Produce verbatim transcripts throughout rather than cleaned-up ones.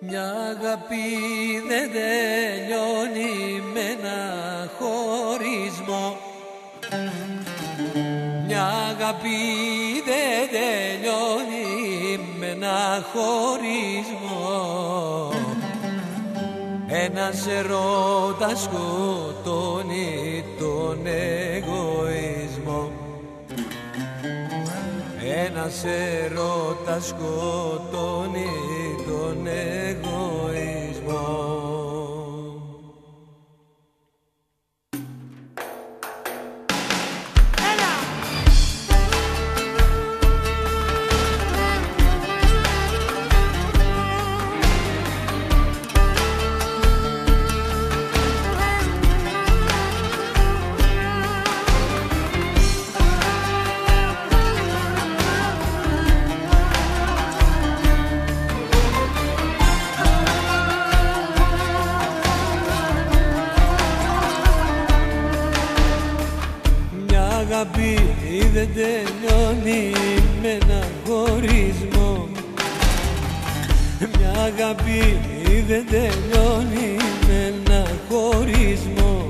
Μια αγάπη δεν τελειώνει με ένα χωρισμό. Μια αγάπη δεν τελειώνει με ένα χωρισμό. Ένας ερώτας σκοτώνει τον εγωισμό. Ένας ερώτας σκοτώνει τον εγωισμό. Μια αγάπη δεν τελειώνει με ένα χωρισμό. Μια αγάπη δεν τελειώνει με ένα χωρισμό.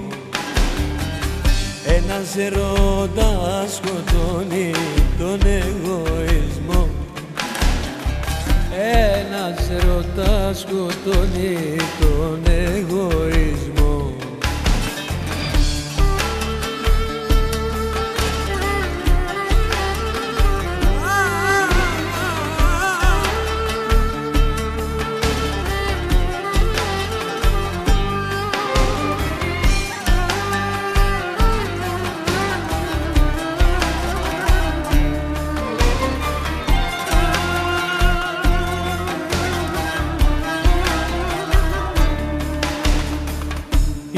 Ένας ερώτας σκοτώνει τον εγωισμό. Ένας ερώτας σκοτώνει τον εγωισμό.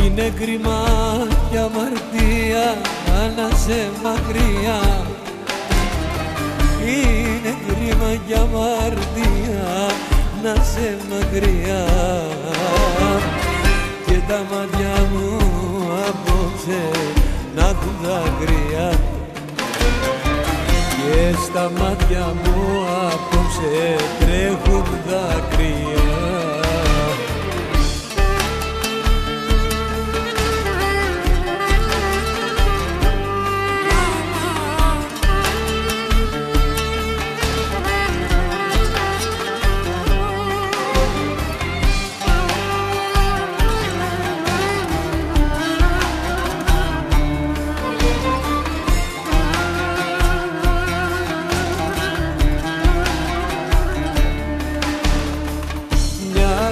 Είναι κρίμα κι αμαρτία να σε μακριά. Είναι κρίμα κι αμαρτία να σε μακριά. Και τα μάτια μου απόψε να έχουν δάκρυα. Και στα μάτια μου απόψε τρέχουν δάκρυα.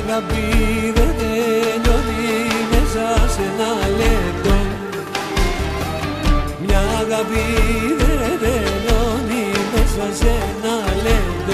Μια αγάπη δεν τελειώνει μέσα σε ένα λεπτό. Μια αγάπη δεν τελειώνει μέσα σε ένα λεπτό.